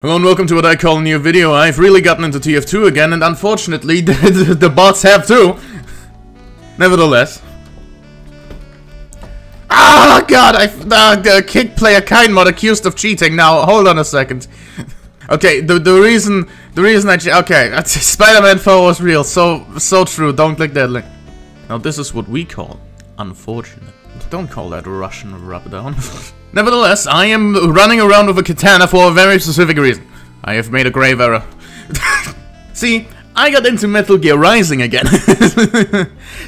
Hello and welcome to what I call a new video. I've really gotten into TF2 again, and unfortunately the bots have too. Nevertheless. Ah, God, the kick player kind mod accused of cheating. Now, hold on a second. Okay, the reason I okay, Spider-Man 4 was real, so true, don't click that link. Now this is what we call unfortunate. Don't call that Russian rub down. Nevertheless, I am running around with a katana for a very specific reason. I have made a grave error. See, I got into Metal Gear Rising again.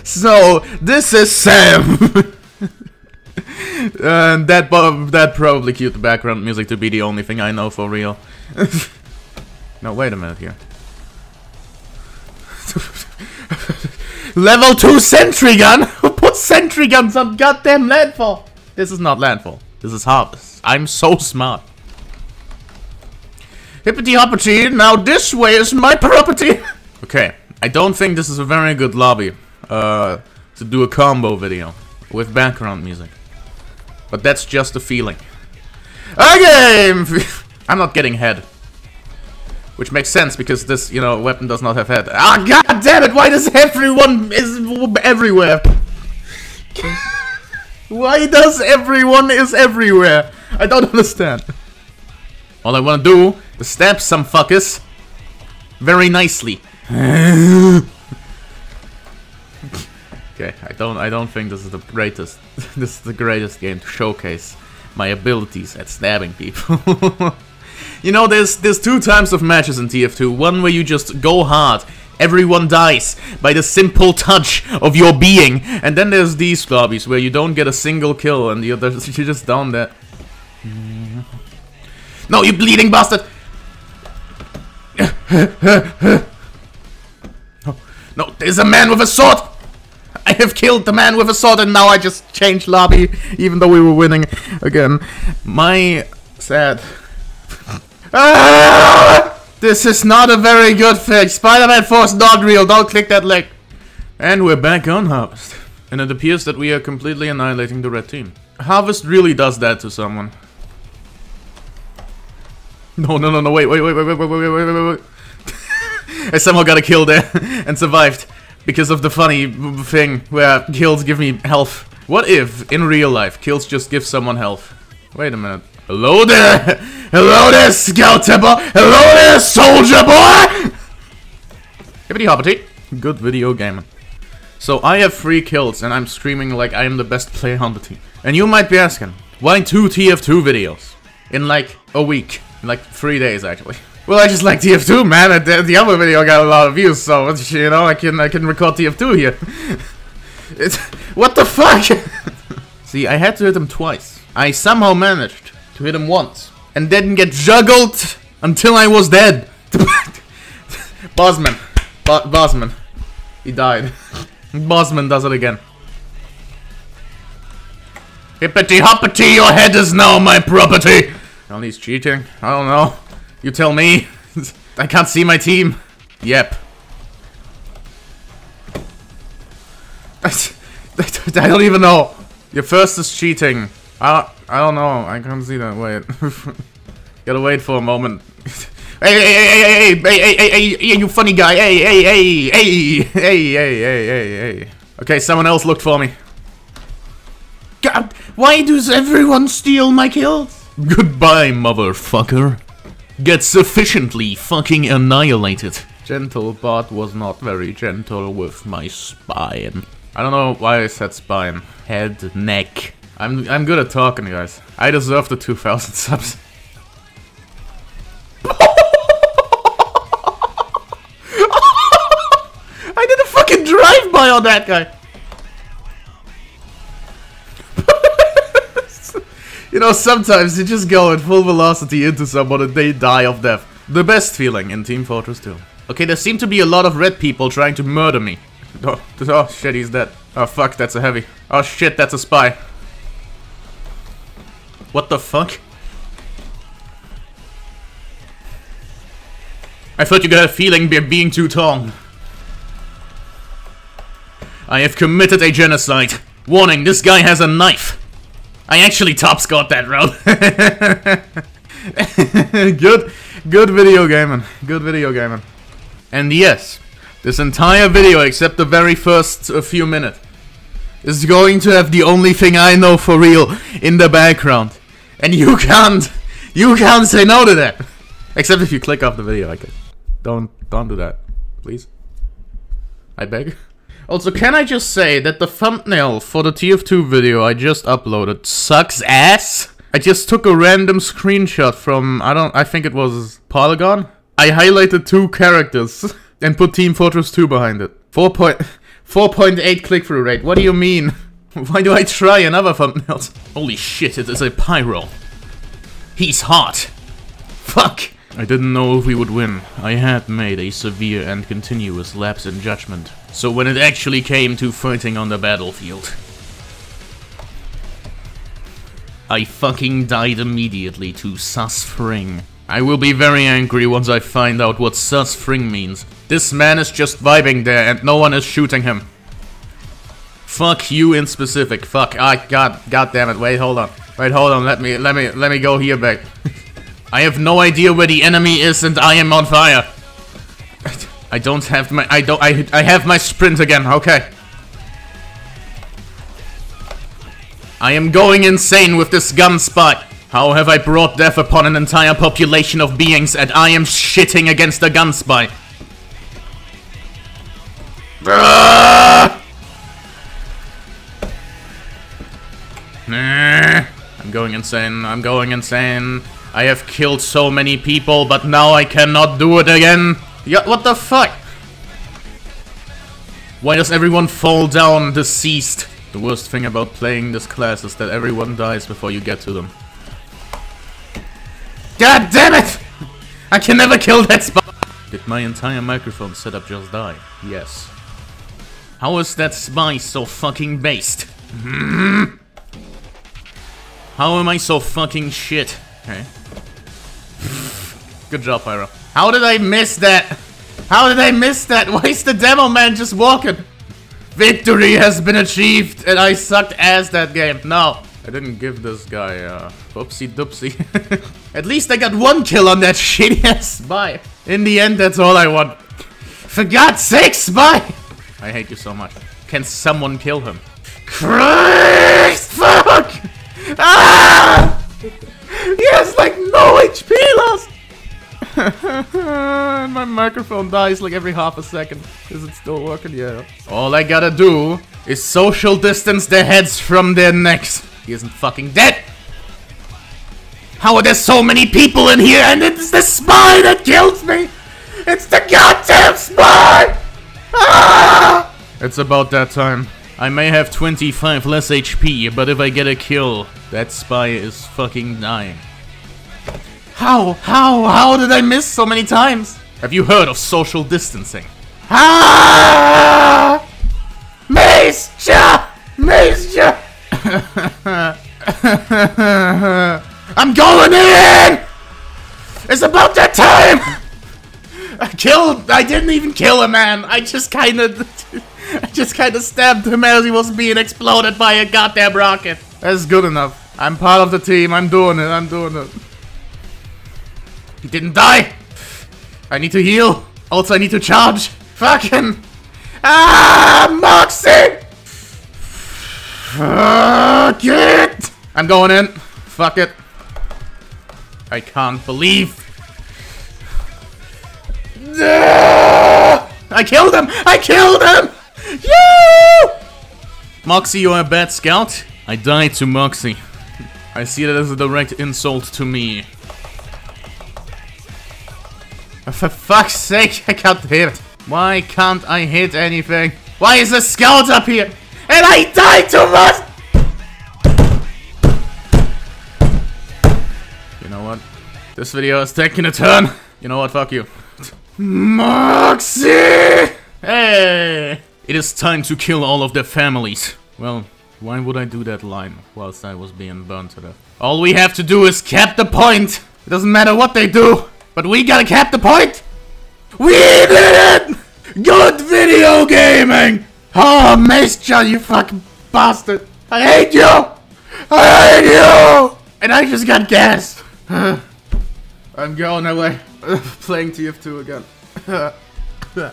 So, this is Sam. That probably cued the background music to be the only thing I know for real. No, wait a minute here. Level 2 sentry gun? Who put sentry guns on goddamn landfall? This is not landfall. This is Harvest. I'm so smart. Hippity hoppity, now this way is my property! Okay, I don't think this is a very good lobby to do a combo video with background music. But that's just the feeling. Okay! I'm not getting head. Which makes sense because this, you know, weapon does not have head. Ah, god damn it! Why does everyone is everywhere? Why does everyone is everywhere? I don't understand. All I wanna do is stab some fuckers very nicely. Okay, I don't think this is the greatest. This is the greatest game to showcase my abilities at stabbing people. You know, there's two types of matches in TF2. One where you just go hard. Everyone dies by the simple touch of your being. And then there's these lobbies where you don't get a single kill and you're just down there. No, you bleeding bastard! No, there's a man with a sword! I have killed the man with a sword and now I just changed lobby, even though we were winning again. My sad... This is not a very good thing. Spider-Man 4 is not real. Don't click that link. And we're back on Harvest. And it appears that we are completely annihilating the red team. Harvest really does that to someone. No, wait. I somehow got a kill there and survived because of the funny thing where kills give me health. What if, in real life, kills just give someone health? Wait a minute. Hello there! Hello there, scout boy! Hello there, soldier boy! Hippity hoppity. Good video gaming. So I have 3 kills and I'm screaming like I am the best player on the team. And you might be asking, why 2 TF2 videos? In like a week. In like 3 days actually. Well, I just like TF2, man. The other video got a lot of views, so you know I can record TF2 here. It's what the fuck? See, I had to hit him twice. I somehow managed to hit him once and didn't get juggled until I was dead. Bosman. Bosman. He died. Bosman does it again. Hippity hoppity, your head is now my property. Now he's cheating. I don't know. You tell me. I can't see my team. Yep. I don't even know. Your first is cheating. I don't know. I can't see that. Wait. Gotta wait for a moment. Hey, you funny guy. Hey. Okay, someone else looked for me. God, why does everyone steal my kills? Goodbye, motherfucker. Get sufficiently fucking annihilated. Gentle bot was not very gentle with my spine. I don't know why I said spine. Head, neck. I'm good at talking, guys. I deserve the 2,000 subs. I did a fucking drive-by on that guy. You know, sometimes you just go at full velocity into someone and they die of death. The best feeling in Team Fortress 2. Okay, there seem to be a lot of red people trying to murder me. Oh shit, he's dead. Oh fuck, that's a heavy. Oh shit, that's a spy. What the fuck? I thought you got a feeling by being too tall. I have committed a genocide. Warning, this guy has a knife. I actually top scored that round. Good. Good video gaming. Good video gaming. And yes, this entire video, except the very first few minutes, is going to have the only thing I know for real in the background. And you can't say no to that. Except if you click off the video like it. Don't do that. Please. I beg. Also, can I just say that the thumbnail for the TF2 video I just uploaded sucks ass? I just took a random screenshot from, I think it was Polygon. I highlighted two characters and put Team Fortress 2 behind it. 4.8 click-through rate. What do you mean? Why do I try another thumbnail? Holy shit, it is a pyro. He's hot. Fuck. I didn't know if we would win. I had made a severe and continuous lapse in judgment. So when it actually came to fighting on the battlefield, I fucking died immediately to Sussfring. I will be very angry once I find out what Sussfring means. This man is just vibing there and no one is shooting him. Fuck you in specific. Fuck. God damn it. Wait, hold on. Wait, hold on. Let me go here back. I have no idea where the enemy is, and I am on fire. I don't have my. I have my sprint again. Okay. I am going insane with this gun spike. How have I brought death upon an entire population of beings, and I am shitting against a gun spike? I'm going insane. I'm going insane. I have killed so many people, but now I cannot do it again. Yeah, what the fuck? Why does everyone fall down deceased? The worst thing about playing this class is that everyone dies before you get to them. God damn it! I can never kill that spot! Did my entire microphone setup just die? Yes. How is that spy so fucking based? How am I so fucking shit? Okay. Good job, Pyro. How did I miss that? How did I miss that? Why is the demo man just walking? Victory has been achieved, and I sucked ass that game. No. I didn't give this guy oopsie doopsie. At least I got one kill on that shitty ass spy. In the end, that's all I want. For God's sake, spy! I hate you so much. Can someone kill him? Christ! Fuck! Ah! He has like no HP lost! And my microphone dies like every half a second. Is it still working? Yeah. All I gotta do is social distance their heads from their necks. He isn't fucking dead! How are there so many people in here and it's the spy that kills me? It's the goddamn spy! Ah! It's about that time. I may have 25 less HP, but if I get a kill, that spy is fucking dying. How did I miss so many times? Have you heard of social distancing? Ah! Maestra! Maestra! I'm going in! It's about that time! I didn't even kill a man, I just kinda... stabbed him as he was being exploded by a goddamn rocket. That's good enough. I'm part of the team. I'm doing it. I'm doing it. He didn't die. I need to heal. Also, I need to charge. Fucking. Ah, Moxie! Fuck it. I'm going in. Fuck it. I can't believe. I killed him. I killed him. You! Moxie, you are a bad scout? I died to Moxie. I see that as a direct insult to me. For fuck's sake, I can't hit. Why can't I hit anything? Why is a scout up here? And I died to Moxie! You know what? This video is taking a turn. You know what? Fuck you. Moxie! Hey! It is time to kill all of their families. Well, why would I do that line whilst I was being burned to death? All we have to do is cap the point. It doesn't matter what they do, but we gotta cap the point. We did it! Good video gaming! Oh, Maestra, you fucking bastard. I hate you! I hate you! And I just got gassed. I'm going away. Playing TF2 again.